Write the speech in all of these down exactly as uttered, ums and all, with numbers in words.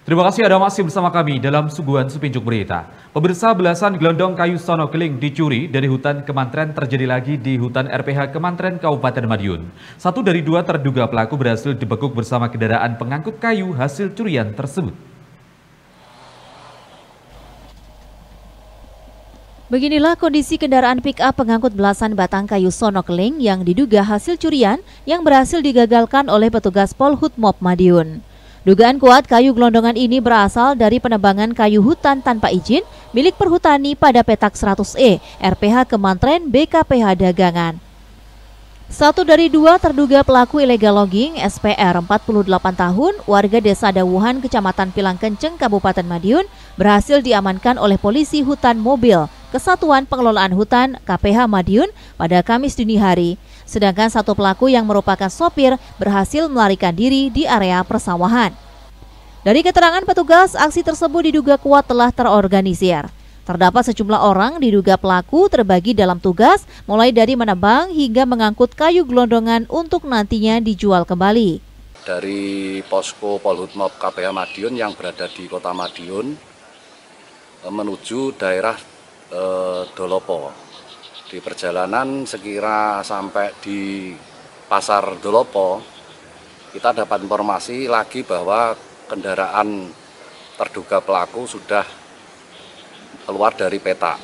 Terima kasih Anda masih bersama kami dalam Suguhan Sepinjuk Berita. Pemirsa, belasan gelondong kayu sono keling dicuri dari hutan Kemantren terjadi lagi di hutan R P H Kemantren Kabupaten Madiun. Satu dari dua terduga pelaku berhasil dibekuk bersama kendaraan pengangkut kayu hasil curian tersebut. Beginilah kondisi kendaraan pick up pengangkut belasan batang kayu sono keling yang diduga hasil curian yang berhasil digagalkan oleh petugas Polhutmob Madiun. Dugaan kuat kayu gelondongan ini berasal dari penebangan kayu hutan tanpa izin milik perhutani pada petak seratus E R P H Kemantren B K P H Dagangan. Satu dari dua terduga pelaku illegal logging S P R empat puluh delapan tahun warga Desa Dawuhan Kecamatan Pilangkenceng Kabupaten Madiun berhasil diamankan oleh polisi hutan mobil Kesatuan Pengelolaan Hutan K P H Madiun pada Kamis dini hari. Sedangkan satu pelaku yang merupakan sopir berhasil melarikan diri di area persawahan. Dari keterangan petugas, aksi tersebut diduga kuat telah terorganisir. Terdapat sejumlah orang diduga pelaku terbagi dalam tugas, mulai dari menebang hingga mengangkut kayu gelondongan untuk nantinya dijual kembali. Dari posko Polhutmap K P H Madiun yang berada di Kota Madiun menuju daerah eh, Dolopo. Di perjalanan sekira sampai di Pasar Dolopo, kita dapat informasi lagi bahwa kendaraan terduga pelaku sudah keluar dari peta.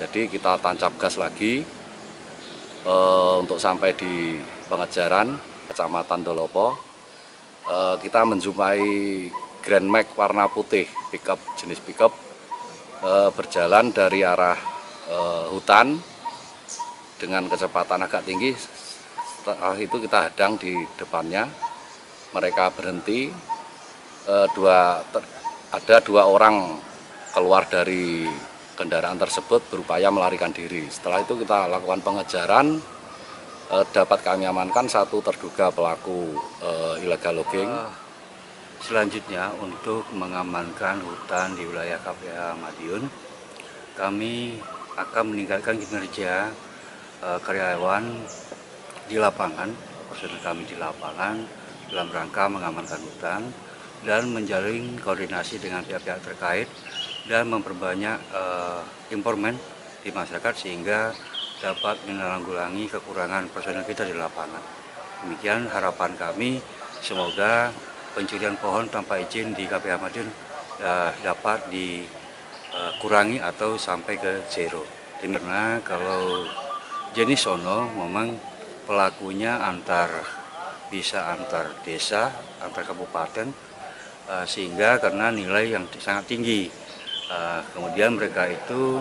Jadi kita tancap gas lagi e, untuk sampai di pengejaran Kecamatan Dolopo. E, kita menjumpai Grand Max warna putih, pickup jenis pickup e, berjalan dari arah Uh, hutan dengan kecepatan agak tinggi. Setelah itu kita hadang di depannya, mereka berhenti. Uh, dua ter, ada dua orang keluar dari kendaraan tersebut berupaya melarikan diri. Setelah itu kita lakukan pengejaran, uh, dapat kami amankan satu terduga pelaku uh, illegal logging. Selanjutnya untuk mengamankan hutan di wilayah K P H Madiun, kami akan meningkatkan kinerja uh, karyawan di lapangan, personel kami di lapangan dalam rangka mengamankan hutan dan menjalin koordinasi dengan pihak-pihak terkait dan memperbanyak uh, informan di masyarakat sehingga dapat menanggulangi kekurangan personel kita di lapangan. Demikian harapan kami, semoga pencurian pohon tanpa izin di K P H Madiun uh, dapat di kurangi atau sampai ke zero. Karena kalau jenis sono memang pelakunya antar bisa antar desa, antar kabupaten, sehingga karena nilai yang sangat tinggi. Kemudian mereka itu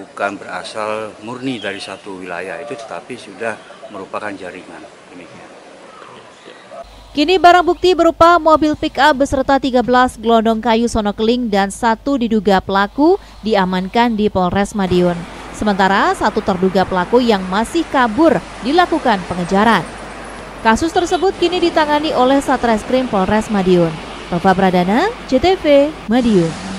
bukan berasal murni dari satu wilayah itu, tetapi sudah merupakan jaringan. Demikian. Kini barang bukti berupa mobil pick-up beserta tiga belas gelondong kayu sono keling dan satu diduga pelaku diamankan di Polres Madiun. Sementara satu terduga pelaku yang masih kabur dilakukan pengejaran. Kasus tersebut kini ditangani oleh Satreskrim Polres Madiun. Rafa Pradana, J T V Madiun.